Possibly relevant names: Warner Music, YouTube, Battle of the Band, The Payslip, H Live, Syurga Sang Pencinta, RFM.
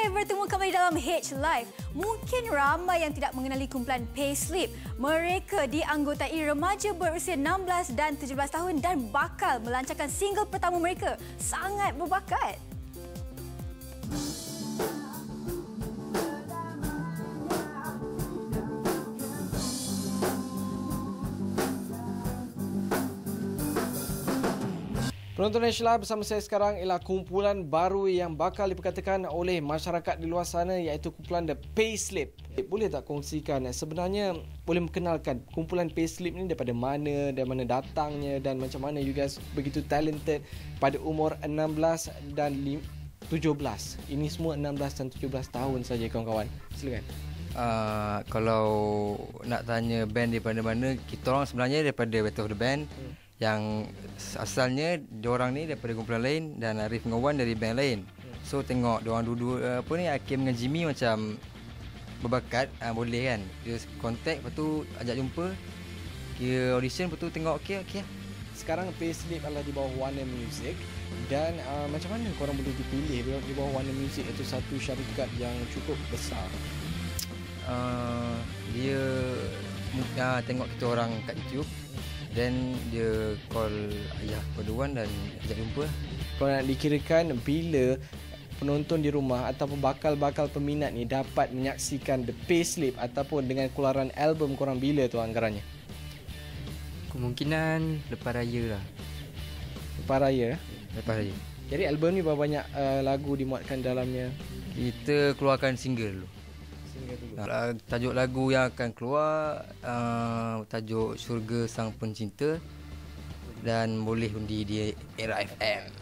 Saya bertemu kembali dalam H Live. Mungkin ramai yang tidak mengenali kumpulan Payslip. Mereka dianggotai remaja berusia 16 dan 17 tahun dan bakal melancarkan single pertama mereka. Sangat berbakat. Penonton H Live, bersama saya sekarang ialah kumpulan baru yang bakal diperkatakan oleh masyarakat di luar sana, iaitu kumpulan The Payslip. Boleh tak kongsikan sebenarnya, boleh mengenalkan kumpulan Payslip ni daripada mana datangnya dan macam mana you guys begitu talented pada umur 16 dan 17. Ini semua 16 dan 17 tahun saja kawan-kawan. Silakan. Kalau nak tanya band daripada mana, kita orang sebenarnya daripada Battle of the Band. Yang asalnya diorang ni daripada kumpulan lain dan Arif dengan Wan dari band lain. So tengok diorang dua-dua apa ni, Hakim dengan Jimmy macam berbakat, boleh kan. Dia contact, lepas tu ajak jumpa, kira audition, lepas tu tengok okey. Sekarang Payslip adalah di bawah Warner Music dan macam mana korang boleh dipilih di bawah Warner Music, iaitu satu syarikat yang cukup besar? Dia tengok kita orang kat YouTube. Then dia call ayah kepada Wan dan ajak jumpa. Kalau nak dikirakan bila penonton di rumah ataupun bakal-bakal peminat ni dapat menyaksikan The Payslip ataupun dengan keluaran album korang, bila tu anggarannya? Kemungkinan lepas raya lah. Lepas raya. Jadi album ni berapa banyak lagu dimuatkan dalamnya? Kita keluarkan single dulu. Tajuk lagu yang akan keluar tajuk Syurga Sang Pencinta dan boleh undi di RFM.